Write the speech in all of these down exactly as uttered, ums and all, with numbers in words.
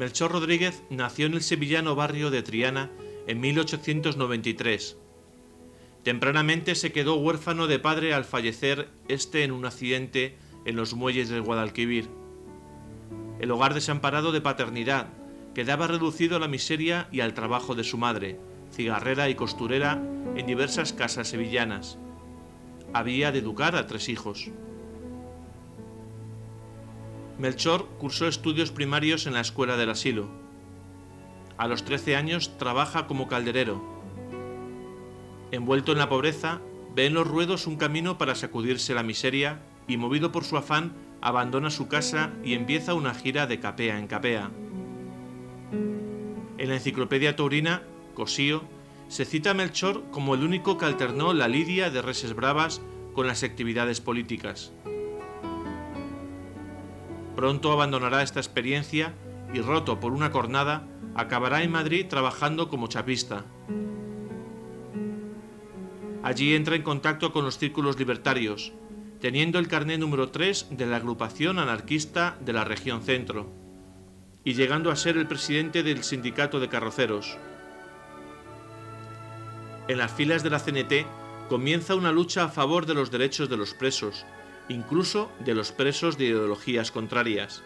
Melchor Rodríguez nació en el sevillano barrio de Triana en mil ochocientos noventa y tres. Tempranamente se quedó huérfano de padre al fallecer este en un accidente en los muelles de Guadalquivir. El hogar desamparado de paternidad quedaba reducido a la miseria y al trabajo de su madre, cigarrera y costurera en diversas casas sevillanas. Había de educar a tres hijos. Melchor cursó estudios primarios en la escuela del asilo. A los trece años trabaja como calderero. Envuelto en la pobreza, ve en los ruedos un camino para sacudirse la miseria y, movido por su afán, abandona su casa y empieza una gira de capea en capea. En la enciclopedia taurina, Cosío, se cita a Melchor como el único que alternó la lidia de reses bravas con las actividades políticas. Pronto abandonará esta experiencia y, roto por una cornada, acabará en Madrid trabajando como chapista. Allí entra en contacto con los círculos libertarios, teniendo el carné número tres de la agrupación anarquista de la región centro, y llegando a ser el presidente del sindicato de carroceros. En las filas de la C N T comienza una lucha a favor de los derechos de los presos, incluso de los presos de ideologías contrarias,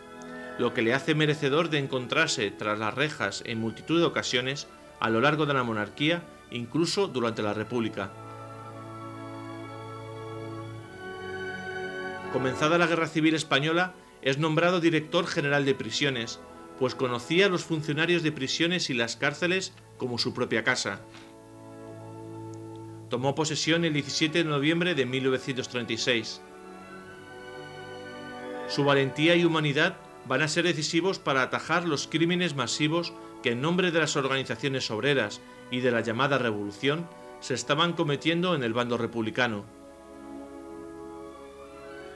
lo que le hace merecedor de encontrarse tras las rejas en multitud de ocasiones a lo largo de la monarquía, incluso durante la República. Comenzada la Guerra Civil española, es nombrado director general de prisiones, pues conocía a los funcionarios de prisiones y las cárceles como su propia casa. Tomó posesión el diecisiete de noviembre de mil novecientos treinta y seis. Su valentía y humanidad van a ser decisivos para atajar los crímenes masivos que en nombre de las organizaciones obreras y de la llamada revolución se estaban cometiendo en el bando republicano.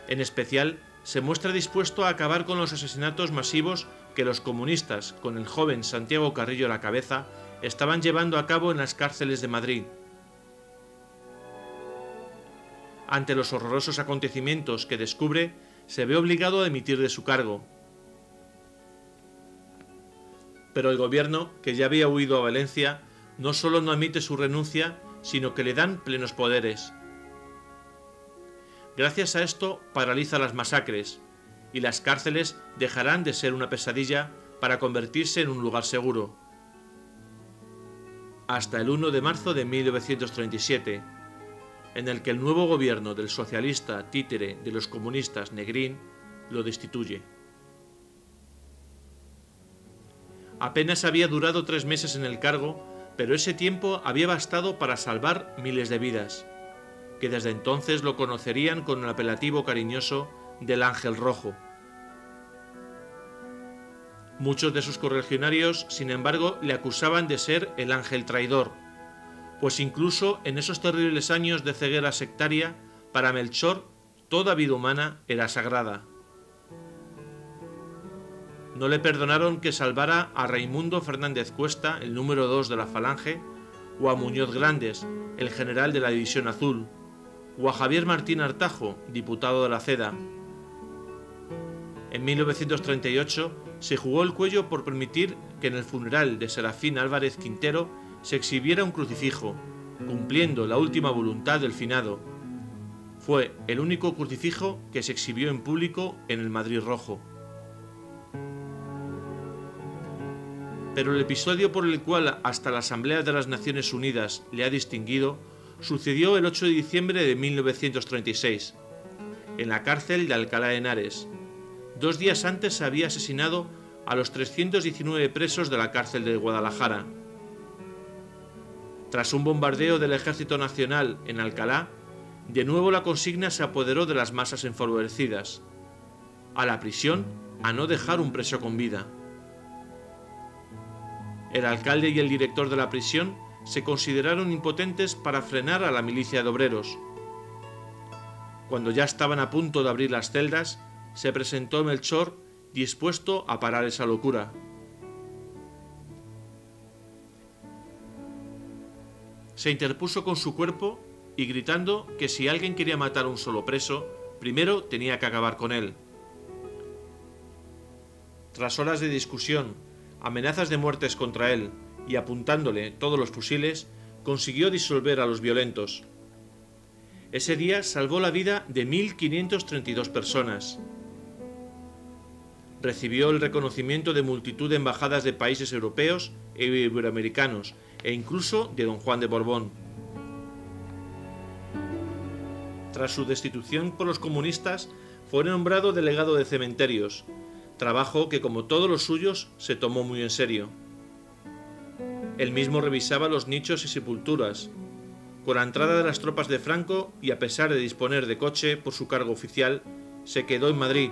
En especial, se muestra dispuesto a acabar con los asesinatos masivos que los comunistas, con el joven Santiago Carrillo a la cabeza, estaban llevando a cabo en las cárceles de Madrid. Ante los horrorosos acontecimientos que descubre, se ve obligado a dimitir de su cargo. Pero el gobierno, que ya había huido a Valencia, no solo no admite su renuncia, sino que le dan plenos poderes. Gracias a esto paraliza las masacres, y las cárceles dejarán de ser una pesadilla para convertirse en un lugar seguro. Hasta el uno de marzo de mil novecientos treinta y siete, en el que el nuevo gobierno del socialista títere de los comunistas Negrín lo destituye. Apenas había durado tres meses en el cargo, pero ese tiempo había bastado para salvar miles de vidas, que desde entonces lo conocerían con el apelativo cariñoso del Ángel Rojo. Muchos de sus correligionarios, sin embargo, le acusaban de ser el Ángel Traidor, pues incluso en esos terribles años de ceguera sectaria, para Melchor, toda vida humana era sagrada. No le perdonaron que salvara a Raimundo Fernández Cuesta, el número dos de la Falange, o a Muñoz Grandes, el general de la División Azul, o a Javier Martín Artajo, diputado de la CEDA. En mil novecientos treinta y ocho se jugó el cuello por permitir que en el funeral de Serafín Álvarez Quintero se exhibiera un crucifijo, cumpliendo la última voluntad del finado. Fue el único crucifijo que se exhibió en público en el Madrid rojo. Pero el episodio por el cual hasta la Asamblea de las Naciones Unidas le ha distinguido sucedió el ocho de diciembre de mil novecientos treinta y seis, en la cárcel de Alcalá de Henares. Dos días antes había asesinado a los trescientos diecinueve presos de la cárcel de Guadalajara. Tras un bombardeo del Ejército Nacional en Alcalá, de nuevo la consigna se apoderó de las masas enfavorecidas: a la prisión, a no dejar un preso con vida. El alcalde y el director de la prisión se consideraron impotentes para frenar a la milicia de obreros. Cuando ya estaban a punto de abrir las celdas, se presentó Melchor dispuesto a parar esa locura. Se interpuso con su cuerpo y gritando que si alguien quería matar a un solo preso, primero tenía que acabar con él. Tras horas de discusión, amenazas de muertes contra él y apuntándole todos los fusiles, consiguió disolver a los violentos. Ese día salvó la vida de mil quinientas treinta y dos personas. Recibió el reconocimiento de multitud de embajadas de países europeos e iberoamericanos, e incluso de Don Juan de Borbón. Tras su destitución por los comunistas, fue nombrado delegado de cementerios, trabajo que, como todos los suyos, se tomó muy en serio. Él mismo revisaba los nichos y sepulturas. Con la entrada de las tropas de Franco, y a pesar de disponer de coche por su cargo oficial, se quedó en Madrid.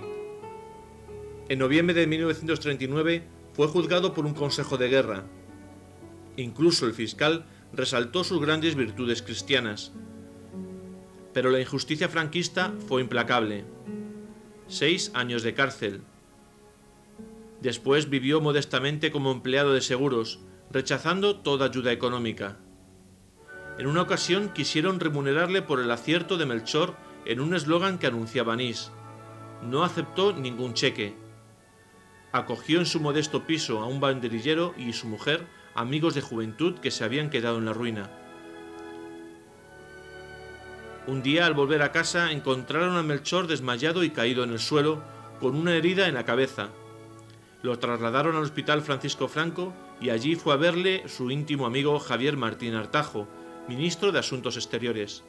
En noviembre de mil novecientos treinta y nueve fue juzgado por un consejo de guerra. Incluso el fiscal resaltó sus grandes virtudes cristianas. Pero la injusticia franquista fue implacable. Seis años de cárcel. Después vivió modestamente como empleado de seguros, rechazando toda ayuda económica. En una ocasión quisieron remunerarle por el acierto de Melchor en un eslogan que anunciaba anís. No aceptó ningún cheque. Acogió en su modesto piso a un banderillero y su mujer, amigos de juventud que se habían quedado en la ruina. Un día, al volver a casa, encontraron a Melchor desmayado y caído en el suelo, con una herida en la cabeza. Lo trasladaron al hospital Francisco Franco y allí fue a verle su íntimo amigo Javier Martín Artajo, ministro de Asuntos Exteriores.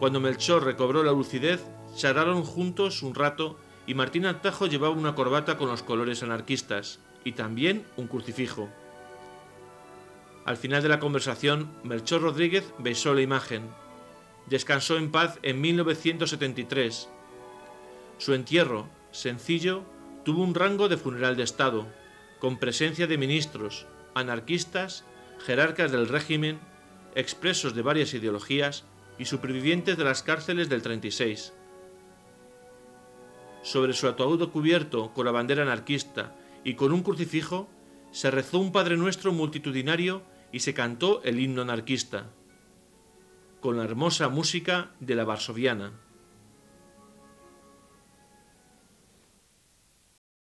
Cuando Melchor recobró la lucidez, charlaron juntos un rato y Martín Artajo llevaba una corbata con los colores anarquistas y también un crucifijo. Al final de la conversación, Melchor Rodríguez besó la imagen. Descansó en paz en mil novecientos setenta y tres. Su entierro, sencillo, tuvo un rango de funeral de Estado, con presencia de ministros, anarquistas, jerarcas del régimen, expresos de varias ideologías y supervivientes de las cárceles del treinta y seis. Sobre su ataúd cubierto con la bandera anarquista y con un crucifijo, se rezó un Padre Nuestro multitudinario y se cantó el himno anarquista, con la hermosa música de la Varsoviana.